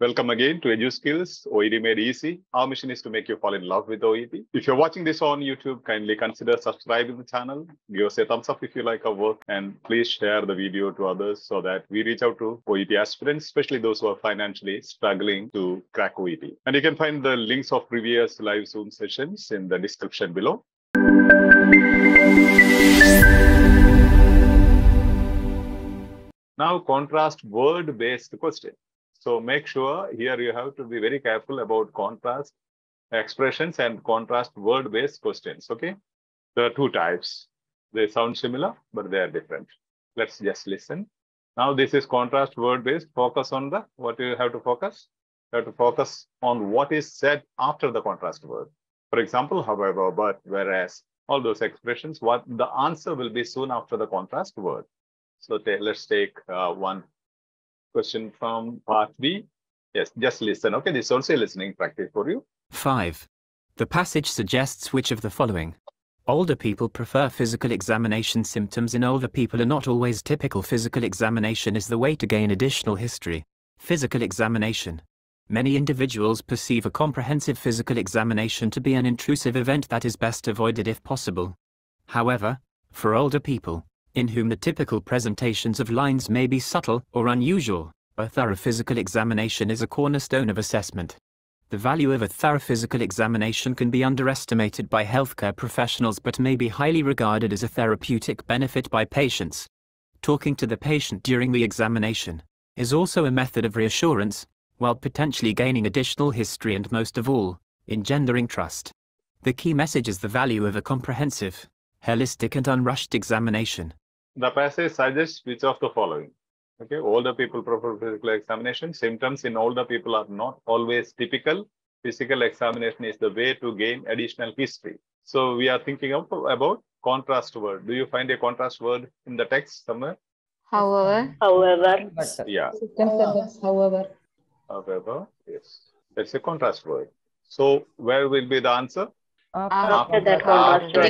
Welcome again to EduSkills OET Made Easy. Our mission is to make you fall in love with OET. If you're watching this on YouTube, kindly consider subscribing to the channel. Give us a thumbs up if you like our work, and please share the video to others so that we reach out to OET aspirants, especially those who are financially struggling to crack OET. And you can find the links of previous live Zoom sessions in the description below. Now, contrast word-based question. So make sure here you have to be very careful about contrast expressions and contrast word-based questions, okay? There are two types. They sound similar, but they are different. Let's just listen. Now this is contrast word-based. Focus on the, what do you have to focus? You have to focus on what is said after the contrast word. For example, however, but, whereas, all those expressions, what the answer will be soon after the contrast word. So let's take one question from part B. Yes, just listen. Okay, this is also a listening practice for you. 5. The passage suggests which of the following? Older people prefer physical examination. Symptoms in older people are not always typical. Physical examination is the way to gain additional history. Physical examination. Many individuals perceive a comprehensive physical examination to be an intrusive event that is best avoided if possible. However, for older people, in whom the typical presentations of lines may be subtle or unusual, a thorough physical examination is a cornerstone of assessment. The value of a thorough physical examination can be underestimated by healthcare professionals but may be highly regarded as a therapeutic benefit by patients. Talking to the patient during the examination is also a method of reassurance, while potentially gaining additional history and, most of all, engendering trust. The key message is the value of a comprehensive, holistic and unrushed examination. The passage suggests which of the following? Okay, older people prefer physical examination. Symptoms in older people are not always typical. Physical examination is the way to gain additional history. So we are thinking about contrast word. Do you find a contrast word in the text somewhere? However. However. Yeah. However. However. Yes. That's a contrast word. So where will be the answer? After the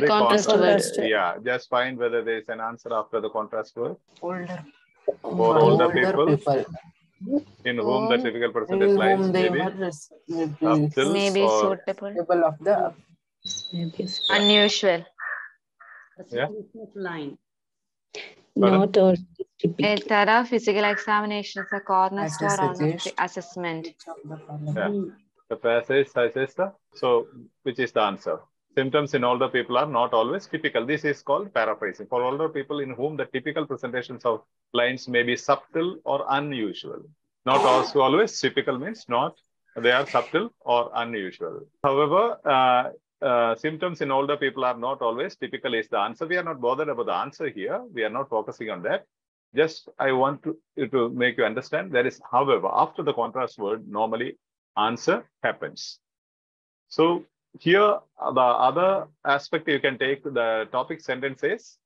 contrast word. Yeah, just find whether there is an answer after the contrast word. Older. For older people in whom the typical percentage lines may be suitable of the unusual. Yeah. Line. Not all. A thorough physical examination is a cornerstone assessment. Yeah. The passage suggests so, which is the answer? Symptoms in older people are not always typical. This is called paraphrasing. For older people in whom the typical presentations of lines may be subtle or unusual. Not also always typical means not they are subtle or unusual. However, symptoms in older people are not always typical is the answer. We are not bothered about the answer here. We are not focusing on that. Just I want to make you understand there is, however, after the contrast word, normally answer happens. So here the other aspect you can take the topic sentence says,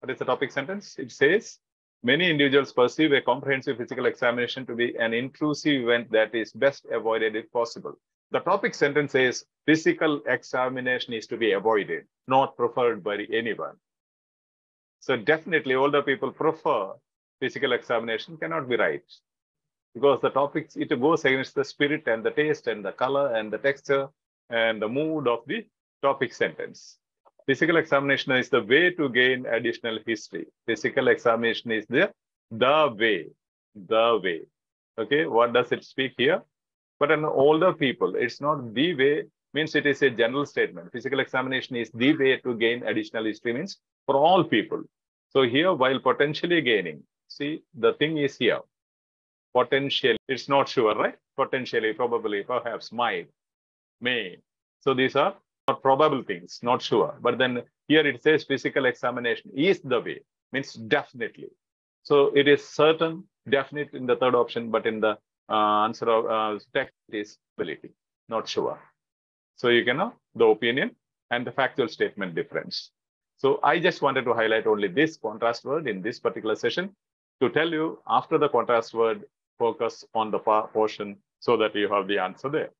what is the topic sentence? It says, many individuals perceive a comprehensive physical examination to be an intrusive event that is best avoided if possible. The topic sentence says, physical examination is to be avoided, not preferred by anyone. So definitely older people prefer physical examination cannot be right. Because the topics, it goes against the spirit and the taste and the color and the texture and the mood of the topic sentence. Physical examination is the way to gain additional history. Physical examination is the way. Okay, what does it speak here? But an older people, it's not the way, means it is a general statement. Physical examination is the way to gain additional history means for all people. So here, while potentially gaining, see, the thing is here. Potentially, it's not sure, right? Potentially, probably, perhaps, might, may. So these are not probable things, not sure. But then here it says physical examination is the way, means definitely. So it is certain, definite in the third option, but in the answer of text is ability, not sure. So you can have the opinion and the factual statement difference. So I just wanted to highlight only this contrast word in this particular session to tell you after the contrast word, focus on the portion so that you have the answer there.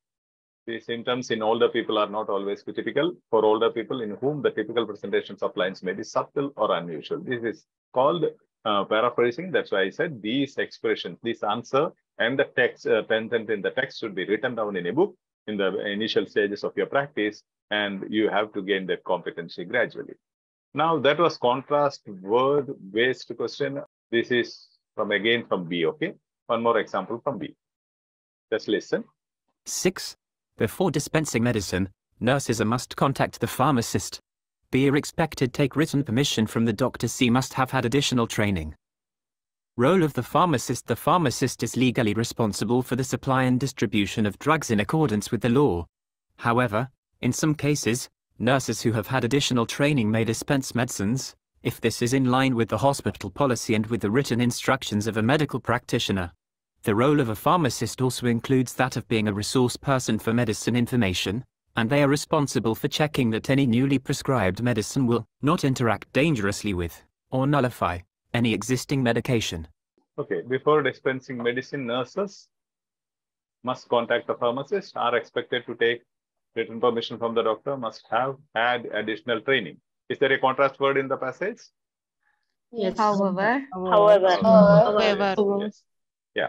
The symptoms in older people are not always typical for older people in whom the typical presentations of lines may be subtle or unusual. This is called paraphrasing. That's why I said these expressions, this answer and the text content in the text should be written down in a book in the initial stages of your practice, and you have to gain that competency gradually. Now that was contrast word-based question. This is from B, okay? One more example from B. Just listen. 6. Before dispensing medicine, nurses must contact the pharmacist. B are expected to take written permission from the doctor. C must have had additional training. Role of the pharmacist. The pharmacist is legally responsible for the supply and distribution of drugs in accordance with the law. However, in some cases, nurses who have had additional training may dispense medicines, if this is in line with the hospital policy and with the written instructions of a medical practitioner. The role of a pharmacist also includes that of being a resource person for medicine information, and they are responsible for checking that any newly prescribed medicine will not interact dangerously with, or nullify, any existing medication. Okay, before dispensing medicine, nurses must contact the pharmacist, are expected to take written permission from the doctor, must have had additional training. Is there a contrast word in the passage? Yes. However. Yes. Yeah.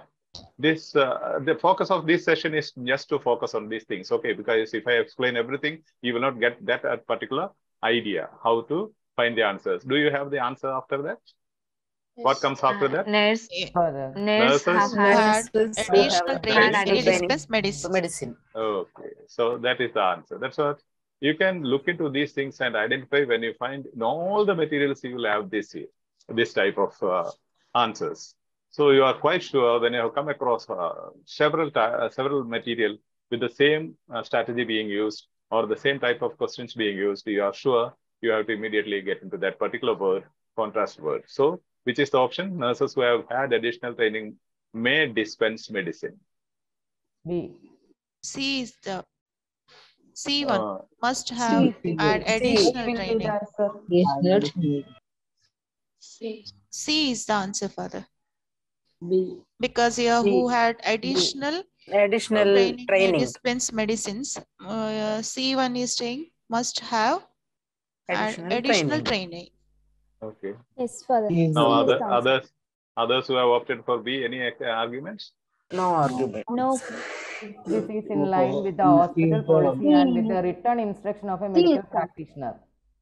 This, the focus of this session is just to focus on these things, okay? Because if I explain everything, you will not get that particular idea, how to find the answers. Do you have the answer after that? What comes after that? Nurses have had additional training. Okay, so that is the answer. That's what you can look into these things and identify. When you find all the materials, you will have this here, this type of answers. So you are quite sure when you have come across several material with the same strategy being used or the same type of questions being used, you are sure you have to immediately get into that particular word, contrast word. So which is the option? Nurses who have had additional training may dispense medicine. B. C is the C1. Must have had additional training. C is the answer, Father. B. Because here who had additional training dispense medicines. C1 is saying must have additional training. Okay. Yes, Father. Now, others who have opted for B, any arguments? No argument. No. This is in line with the hospital policy and with the written instruction of a medical practitioner.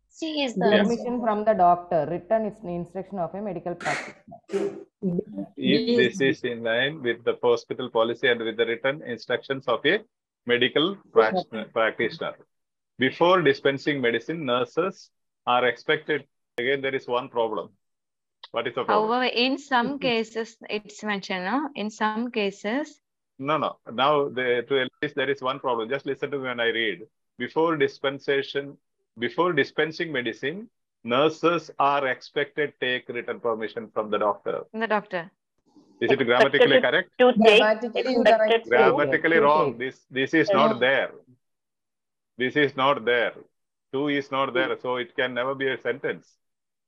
C is the permission from the doctor. Written instruction of a medical practitioner. If this is in line with the hospital policy and with the written instructions of a medical practitioner. Before dispensing medicine, nurses are expected. Again, there is one problem. What is the problem? However, in some cases, it's mentioned, no? In some cases. No. Now, there is one problem. Just listen to me when I read. Before dispensing medicine, nurses are expected to take written permission from the doctor. Is it grammatically correct? Grammatically wrong. This is not there. This is not there. To is not there. So it can never be a sentence.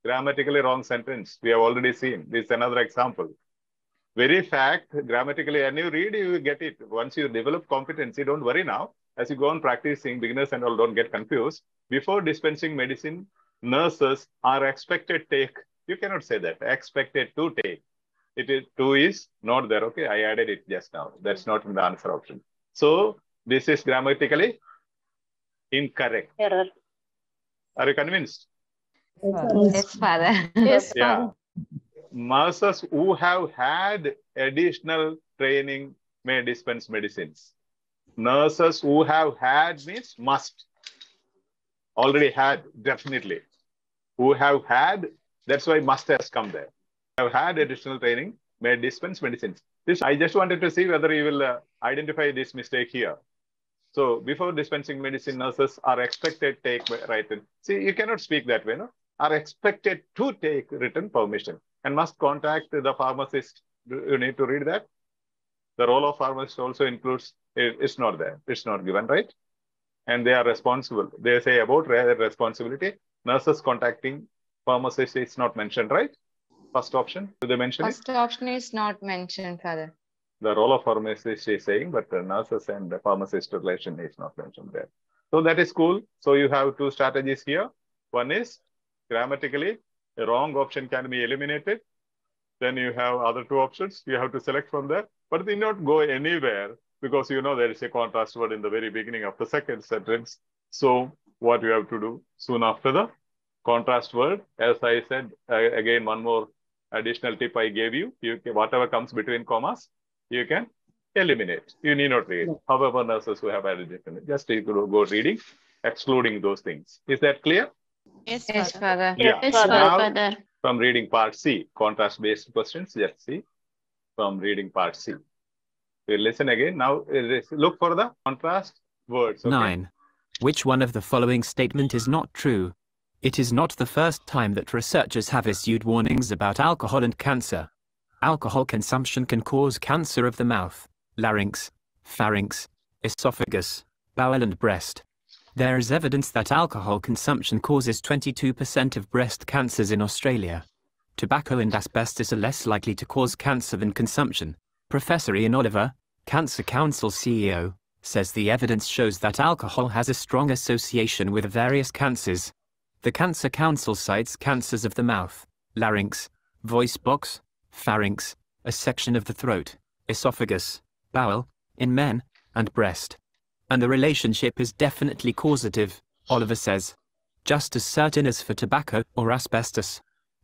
Grammatically wrong sentence. We have already seen. This is another example. Very fact, grammatically, and you read, you get it. Once you develop competency, don't worry now. As you go on practicing, beginners and all don't get confused. Before dispensing medicine, nurses are expected to take. You cannot say that. Expected to take. It is to is not there. Okay, I added it just now. That's not in the answer option. So this is grammatically incorrect. Error. Are you convinced? Yes, Father. Yes, Father. Nurses who have had additional training may dispense medicines. Nurses who have had means must. Already had, definitely. Who have had, that's why must has come there. Have had additional training may dispense medicines. This I just wanted to see whether you will identify this mistake here. So before dispensing medicine, nurses are expected to take written. See, you cannot speak that way, no? Are expected to take written permission and must contact the pharmacist. You need to read that. The role of pharmacist also includes, it's not there. It's not given, right? And they are responsible. They say about responsibility. Nurses contacting pharmacist is not mentioned, right? First option, do they mention it? First option is not mentioned, Father. The role of pharmacist is saying, but the nurses and the pharmacist relation is not mentioned there. So that is cool. So you have two strategies here. One is grammatically, the wrong option can be eliminated. Then you have other two options. You have to select from there. but it did not go anywhere because, you know, there is a contrast word in the very beginning of the second sentence. So what you have to do soon after the contrast word, as I said, again, one more additional tip I gave you, whatever comes between commas, you can eliminate. You need not read. However, nurses who have allergic, just go reading, excluding those things. Is that clear? Yes, Father. Yeah. Yes, Father. Now, from reading part C, contrast-based questions, yes, see, from reading part C. We'll listen again. Now, look for the contrast words. Okay? 9. Which one of the following statement is not true? It is not the first time that researchers have issued warnings about alcohol and cancer. Alcohol consumption can cause cancer of the mouth, larynx, pharynx, esophagus, bowel and breast. There is evidence that alcohol consumption causes 22% of breast cancers in Australia. Tobacco and asbestos are less likely to cause cancer than consumption. Professor Ian Oliver, Cancer Council CEO, says the evidence shows that alcohol has a strong association with various cancers. The Cancer Council cites cancers of the mouth, larynx, voice box, pharynx, a section of the throat, esophagus, bowel, in men, and breast. And the relationship is definitely causative, Oliver says, just as certain as for tobacco or asbestos.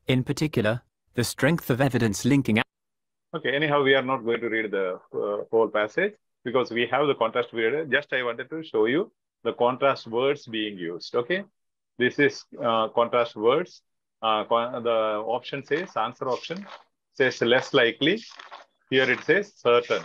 In particular, the strength of evidence linking... Okay, anyhow, we are not going to read the whole passage because we have the contrast word. Just I wanted to show you the contrast words being used, okay? This is contrast words. The option says, answer option says less likely. Here it says certain.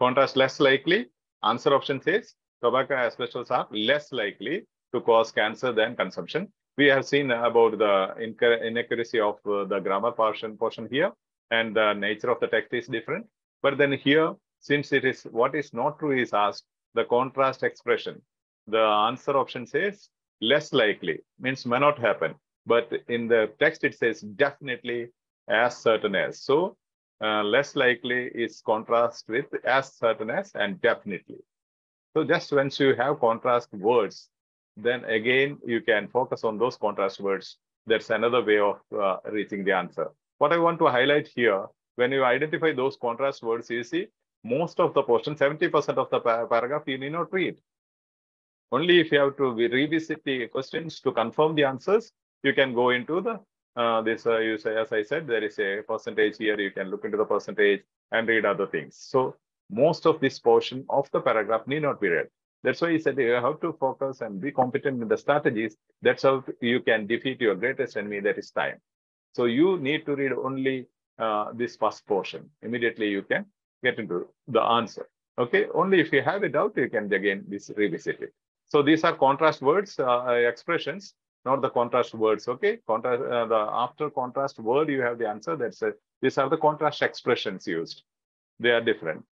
Contrast less likely. Answer option says tobacco and asbestos are less likely to cause cancer than consumption. We have seen about the inaccuracy of the grammar portion here, and the nature of the text is different. But then here, since it is what is not true is asked, the contrast expression, the answer option says less likely, means may not happen. But in the text, it says definitely, as certain as. So less likely is contrast with as certain as and definitely. So just once you have contrast words, then again, you can focus on those contrast words. That's another way of reaching the answer. What I want to highlight here, when you identify those contrast words, you see most of the portion, 70% of the paragraph, you need not read. Only if you have to revisit the questions to confirm the answers, you can go into the you say, as I said, there is a percentage here. You can look into the percentage and read other things. So most of this portion of the paragraph need not be read. That's why he said you have to focus and be competent in the strategies. That's how you can defeat your greatest enemy, that is time. So you need to read only this first portion. Immediately you can get into the answer. Okay, only if you have a doubt, you can again revisit it. So these are contrast words, expressions. Not the contrast words, okay? Contrast, after contrast word, you have the answer. These are the contrast expressions used. They are different.